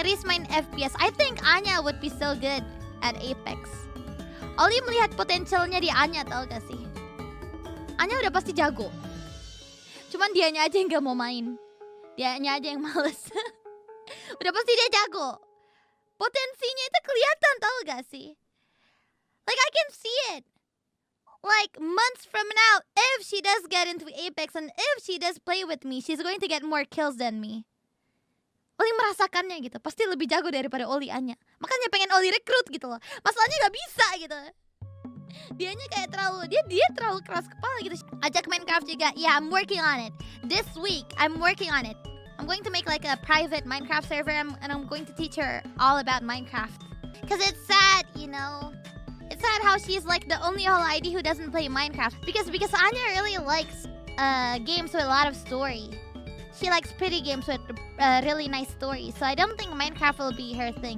Karisma in FPS. I think Anya would be so good at Apex. Ollie melihat potensialnya di Anya, tau gak sih? Anya udah pasti jago. Cuman dianya aja yang gak mau main. Dianya aja yang males. Udah pasti dia jago. Potensinya itu kelihatan, tau gak sih? Like, I can see it. Like, months from now, if she does get into Apex and if she does play with me, she's going to get more kills than me. Ollie merasakannya gitu, pasti lebih jago daripada Ollie Anya. Makanya pengen Ollie rekrut gitu loh. Masalahnya gak bisa gitu. Dianya kayak terlalu, dia terlalu keras kepala gitu. Ajak Minecraft juga, yeah, I'm working on it. This week, I'm working on it. I'm going to make like a private Minecraft server and I'm going to teach her all about Minecraft. Cause it's sad, you know. It's sad how she's like the only holo ID who doesn't play Minecraft because Anya really likes games with a lot of story. She likes pretty games with really nice stories. So I don't think Minecraft will be her thing.